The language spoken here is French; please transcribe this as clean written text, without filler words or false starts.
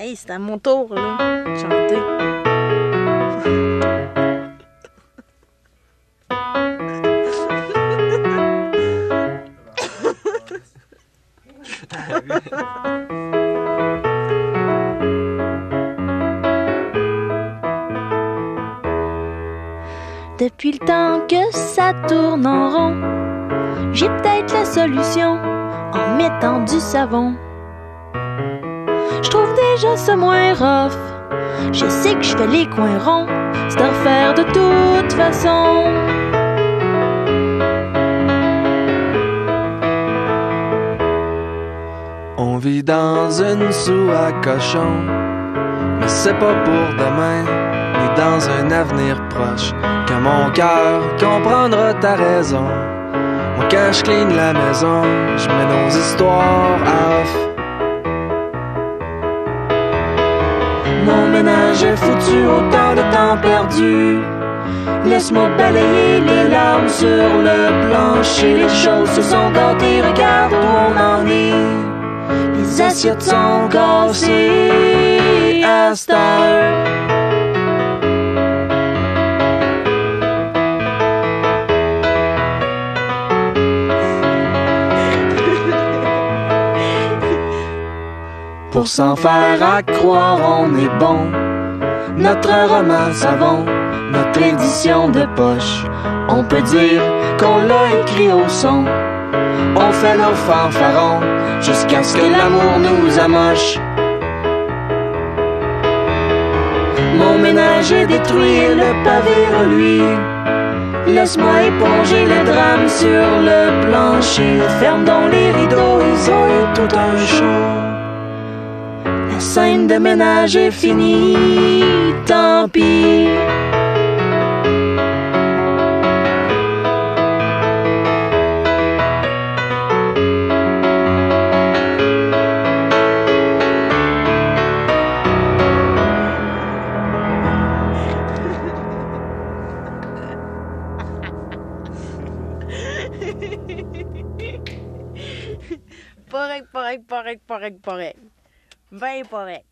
Hey, c'est à mon tour, là, de chanter. Depuis le temps que ça tourne en rond, j'ai peut-être la solution en mettant du savon. Je trouve déjà ça moins rough, je sais que je fais les coins ronds, c'est à refaire de toute façon. On vit dans une soue à cochon, mais c'est pas pour demain, ni dans un avenir proche, que mon cœur comprendra ta raison. Moi quand je cligne la maison, je mets nos histoires off. Mon ménage est foutu, autant de temps perdu. Laisse-moi balayer les larmes sur le plancher. Les choses se sont gâtées, regarde où on en est. Les assiettes sont cassées à cette heure. Pour s'en faire à croire, on est bon. Notre roman savon, notre édition de poche. On peut dire qu'on l'a écrit au son. On fait nos fanfarons jusqu'à ce que l'amour nous amoche. Mon ménage est détruit et le pavé reluit. Laisse-moi éponger les drames sur le plancher. Ferme donc les rideaux, ils ont eu tout un show. La scène de ménage est finie, tant pis. Porec, porec, porec, porec, porec. 20 pour